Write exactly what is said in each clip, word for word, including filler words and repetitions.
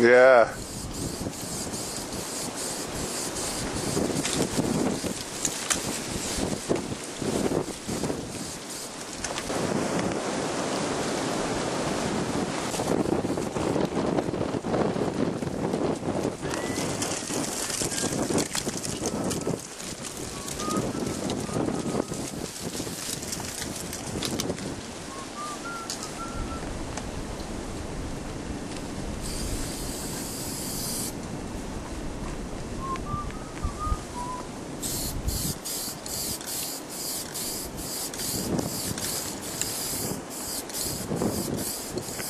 Yeah.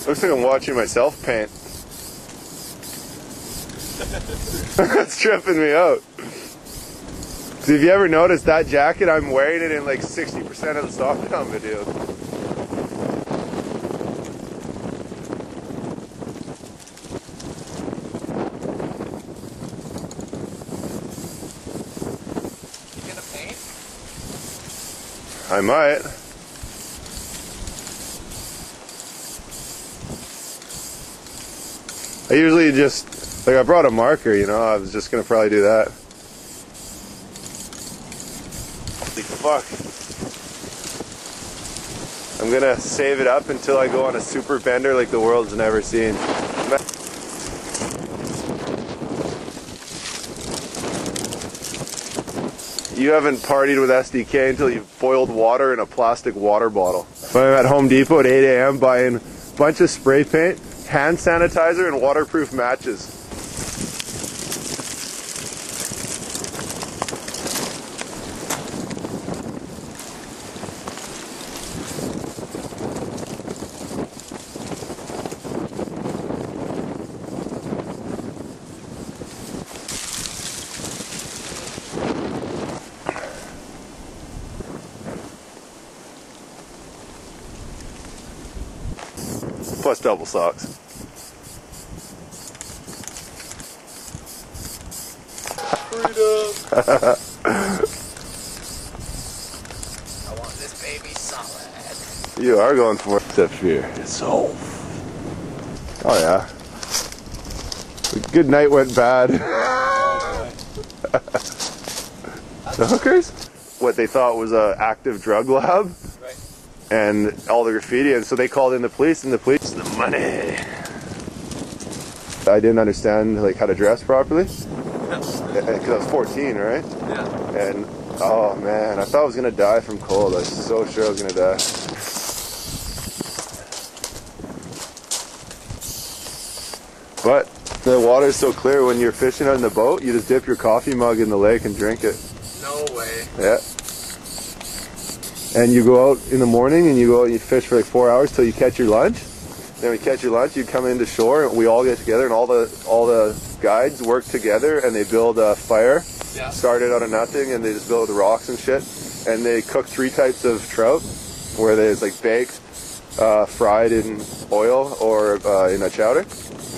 Looks like I'm watching myself paint. That's tripping me out. Cause if you ever noticed that jacket, I'm wearing it in like sixty percent of the Stompdown videos. You gonna paint? I might. I usually just, like I brought a marker, you know, I was just going to probably do that. Holy fuck. I'm going to save it up until I go on a super bender like the world's never seen. You haven't partied with S D K until you've boiled water in a plastic water bottle. I'm at Home Depot at eight A M buying a bunch of spray paint, hand sanitizer, and waterproof matches. Plus double socks. I want this baby solid. You are going for it, except here. It's old. Oh yeah. The good night went bad. The hookers? What they thought was an active drug lab. Right. And all the graffiti, and so they called in the police, and the police, the money. I didn't understand like how to dress properly. Because I was fourteen, right? Yeah. And, oh man, I thought I was going to die from cold. I was so sure I was going to die. But the water's so clear when you're fishing on the boat, you just dip your coffee mug in the lake and drink it. No way. Yeah. And you go out in the morning and you go out and you fish for like four hours till you catch your lunch. Then we catch your lunch, you come into shore, and we all get together, and all the all the guides work together, and they build a fire. Yeah. Started out of nothing, and they just build rocks and shit, and they cook three types of trout, where there's like baked, uh, fried in oil, or uh, in a chowder.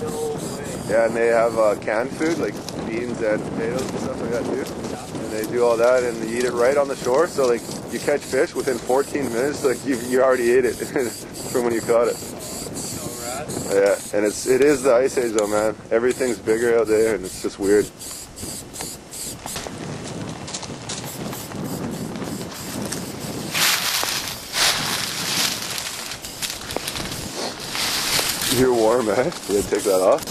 No way. Yeah, and they have uh, canned food, like beans and potatoes and stuff like that too. Yeah. And they do all that, and they eat it right on the shore, so like you catch fish within fourteen minutes, like you, you already ate it from when you caught it. Yeah, and it's it is the ice age though, man. Everything's bigger out there, and it's just weird. You're warm, eh? You gotta take that off.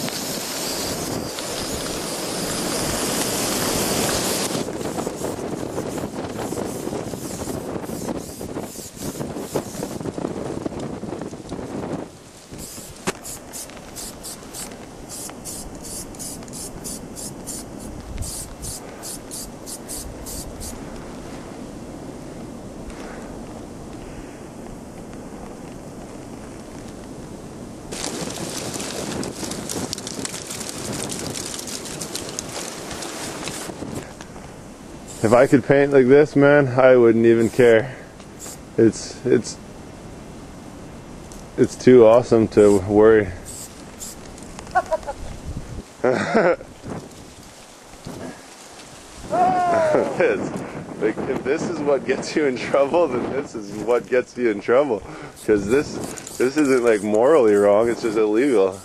If I could paint like this, man, I wouldn't even care. It's it's it's too awesome to worry. It's, like, if this is what gets you in trouble, then this is what gets you in trouble. Because this this isn't like morally wrong; it's just illegal.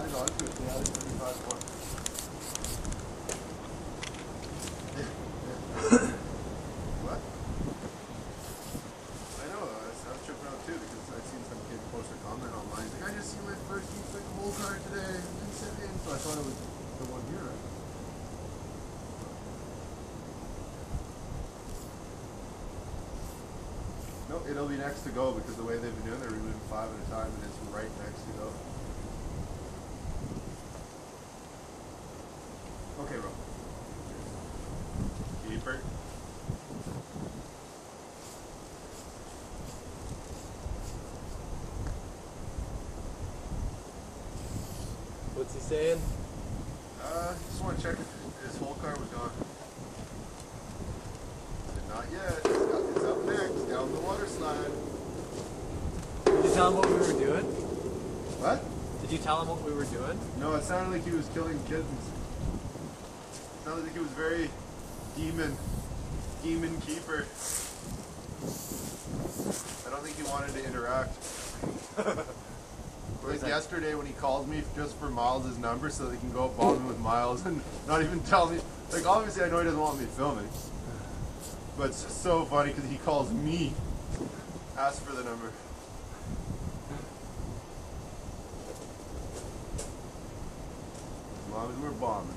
that is all fifty, that is twenty-five volt. What? I know, I was tripping out too because I've seen some kid post a comment online. He's like, I just see my first e-click whole car today and sent in, so I thought it was the one here. No, it'll be next to go because the way they've been doing it, they're removing five at a time and it's right next to go. Okay, bro. Keeper. What's he saying? Uh, just want to check if his whole car was gone. Not yet. It's up next, down the water slide. Did you tell him what we were doing? What? Did you tell him what we were doing? No, it sounded like he was killing kittens. It sounded like he was very demon. Demon keeper. I don't think he wanted to interact. Like yesterday when he called me just for Miles' number so they can go bomb him with Miles and not even tell me. Like obviously I know he doesn't want me filming. But it's just so funny because he calls me, asks for the number. As long as we're bombing.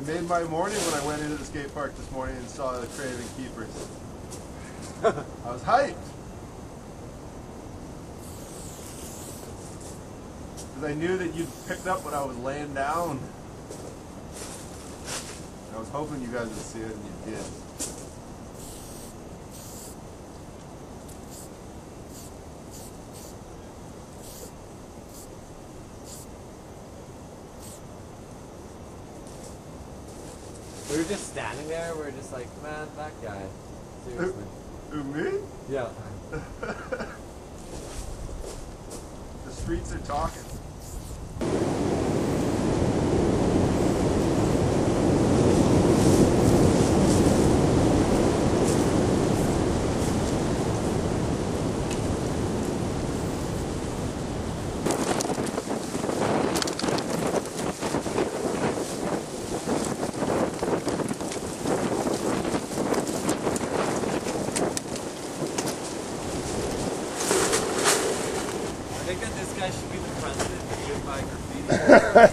It made my morning when I went into the skate park this morning and saw the Craven Keepers. I was hyped! Because I knew that you'd picked up when I was laying down. I was hoping you guys would see it, and you did. We were just standing there, we were just like, man, that guy. Seriously. Who, me? Yeah. The streets are talking.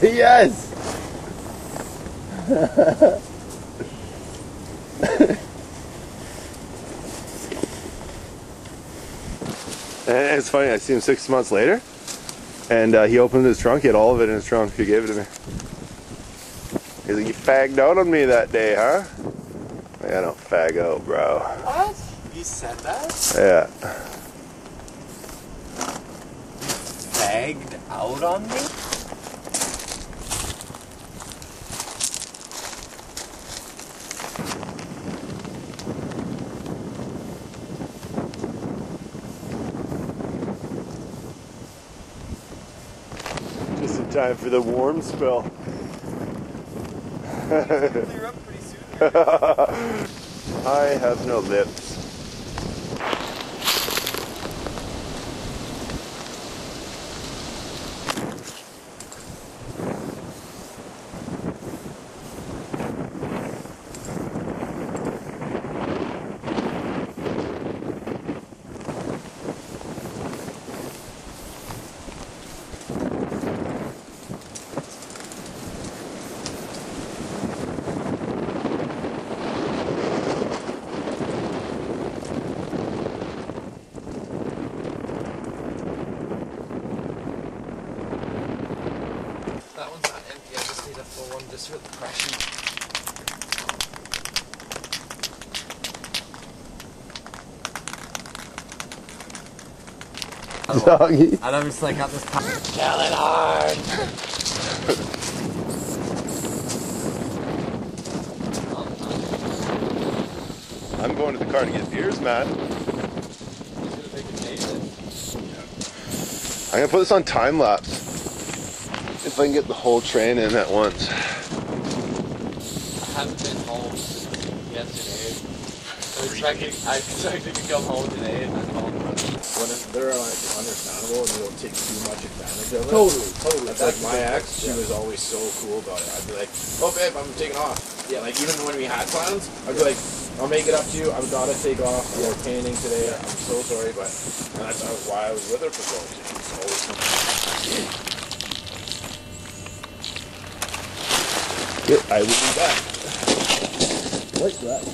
Yes! And it's funny, I see him six months later, and uh, he opened his trunk, he had all of it in his trunk, he gave it to me. He's like, you fagged out on me that day, huh? Like, I don't fag out, bro. What? You said that? Yeah. You fagged out on me? Time for the warm spell. Clear up pretty soon. I have no lips. For the pressure. Doggy. And I'm just like, got this time. Kill it hard! I'm going to the car to get beers, Matt. You should have taken Nathan. I'm going to put this on time lapse. If I can get the whole train in at once. I haven't been home since yesterday. So I can, I, so I can come home today and call them. When it's, they're like understandable and they'll take too much advantage of it. Totally, totally. That's like my ex, yeah. She was always so cool about it. I'd be like, oh babe, I'm taking off. Yeah, like even when we had plans, I'd be like, I'll make it up to you. I've got to take off. We're painting today. I'm so sorry, but and that's why I was with her for so long. It's always something. Yep, I will be back. Like that.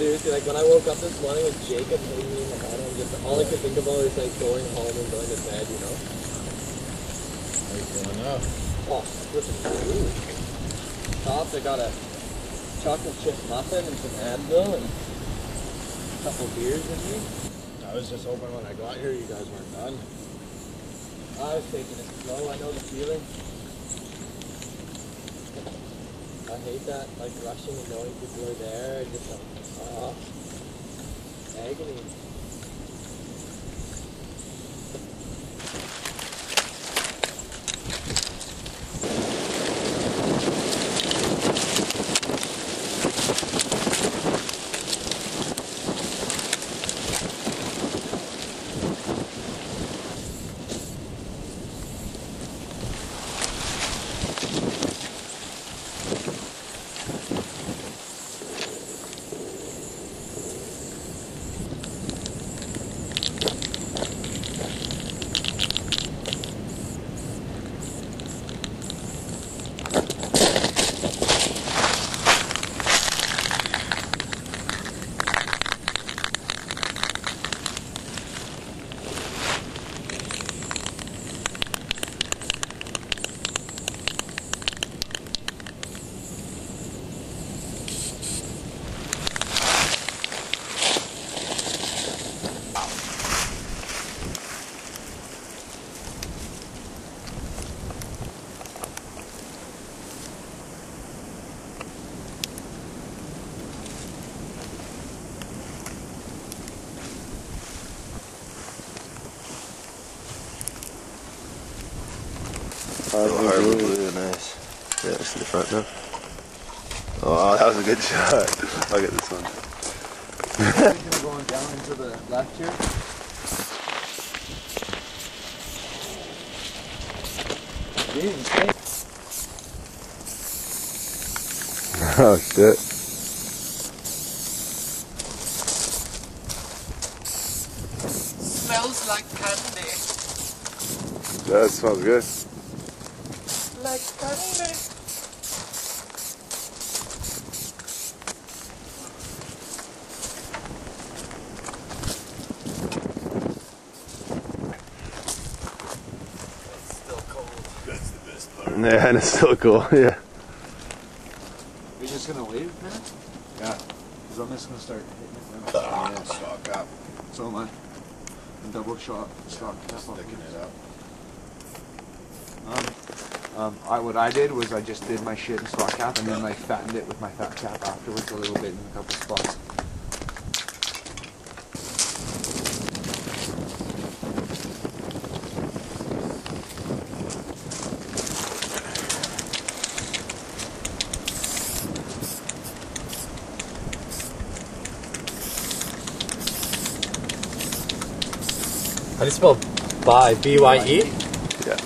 Seriously, like when I woke up this morning with Jacob hitting me in the head, and just all I could think about is like going home and going to bed, you know? How you feeling now? Oh, this is good. Tops, I got a chocolate chip muffin and some Advil and a couple beers with me. I was just hoping when I got here you guys weren't done. I was taking it slow, I know the feeling. I hate that, like rushing and knowing people are there and just like, oh, agony. Hardwood blue, nice. Yeah, it's in the front now. Oh, that was a good shot. I'll get this one. I think we're going down into the left here. Oh shit. Smells like candy. That smells good. Like candy. It's still cold. That's the best part. Yeah, and it's still cold, yeah. You're just gonna wave, man? Yeah. Because I'm just gonna start hitting it now. I'm gonna stock up. So am I. I'm double shot, stock yeah, up. Sticking it up. Um, Um, I, what I did was I just did my shit in stock cap and then I fattened it with my fat cap afterwards a little bit in a couple spots. How do you spell bye? B Y E? Yeah.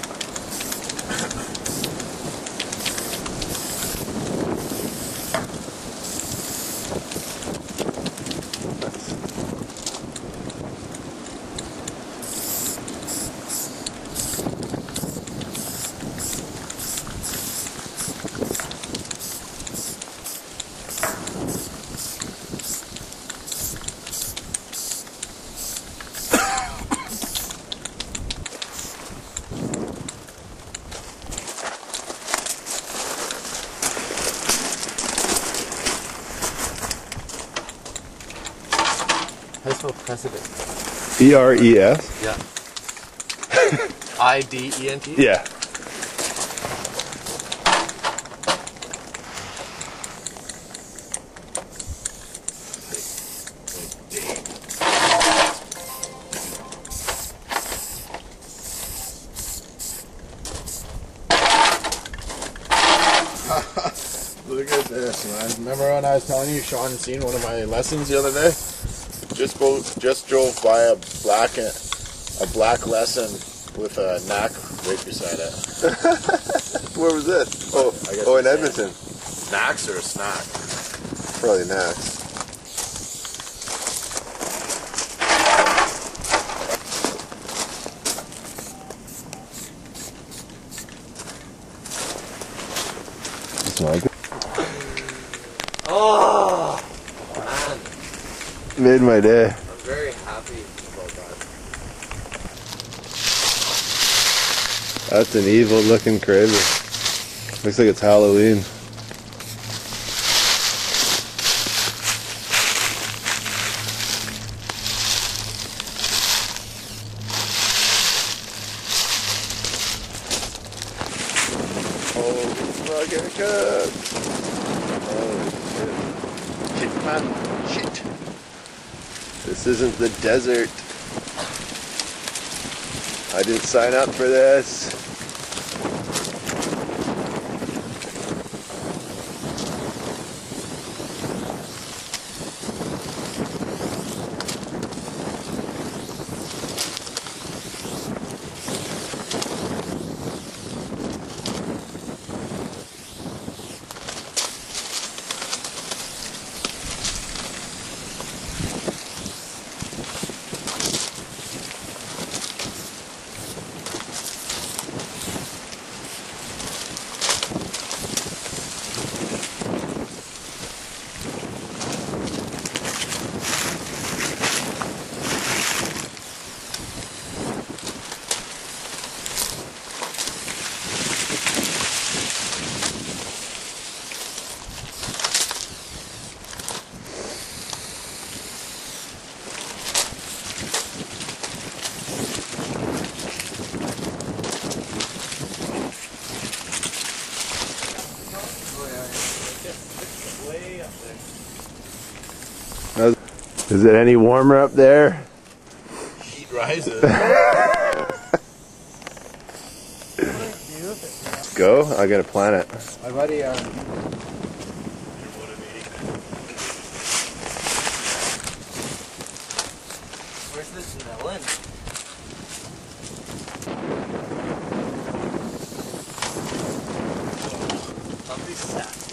How do you spell precedent? E R E S. Yeah. I D E N T? Yeah. Look at this, man. Remember when I was telling you Sean seen one of my lessons the other day? Just both, just drove by a black a black lesson with a knack right beside it. Where was it? Oh, I guess oh in Edmonton. Knacks or a snack? Probably knacks. Smell good. Oh, man. Made my day. I'm very happy about that. That's an evil looking crazy. Looks like it's Halloween. Fucking good. Oh shit. Shit, man. Shit. This isn't the desert. I didn't sign up for this. Is it any warmer up there? Heat rises. Go? I gotta plan it. My buddy, um... You're motivating. Where's this melon? Something's sad.